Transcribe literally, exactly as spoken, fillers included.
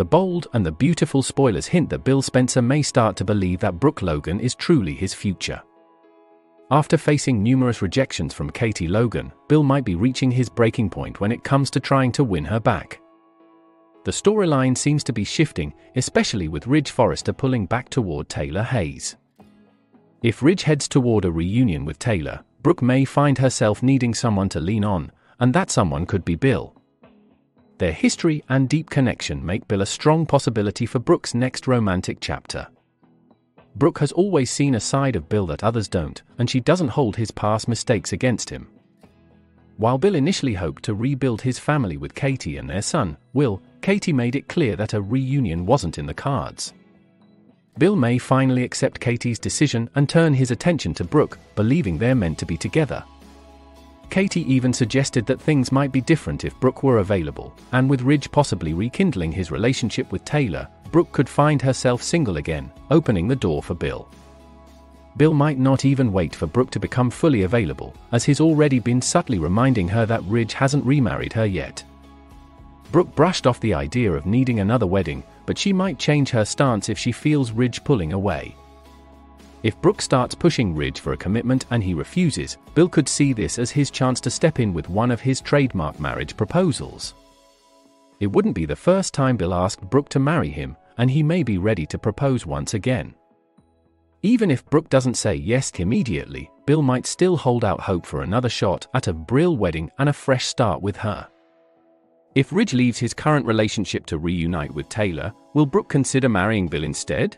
The Bold and the Beautiful spoilers hint that Bill Spencer may start to believe that Brooke Logan is truly his future. After facing numerous rejections from Katie Logan, Bill might be reaching his breaking point when it comes to trying to win her back. The storyline seems to be shifting, especially with Ridge Forrester pulling back toward Taylor Hayes. If Ridge heads toward a reunion with Taylor, Brooke may find herself needing someone to lean on, and that someone could be Bill. Their history and deep connection make Bill a strong possibility for Brooke's next romantic chapter. Brooke has always seen a side of Bill that others don't, and she doesn't hold his past mistakes against him. While Bill initially hoped to rebuild his family with Katie and their son, Will, Katie made it clear that a reunion wasn't in the cards. Bill may finally accept Katie's decision and turn his attention to Brooke, believing they're meant to be together. Katie even suggested that things might be different if Brooke were available, and with Ridge possibly rekindling his relationship with Taylor, Brooke could find herself single again, opening the door for Bill. Bill might not even wait for Brooke to become fully available, as he's already been subtly reminding her that Ridge hasn't remarried her yet. Brooke brushed off the idea of needing another wedding, but she might change her stance if she feels Ridge pulling away. If Brooke starts pushing Ridge for a commitment and he refuses, Bill could see this as his chance to step in with one of his trademark marriage proposals. It wouldn't be the first time Bill asked Brooke to marry him, and he may be ready to propose once again. Even if Brooke doesn't say yes immediately, Bill might still hold out hope for another shot at a Brill wedding and a fresh start with her. If Ridge leaves his current relationship to reunite with Taylor, will Brooke consider marrying Bill instead?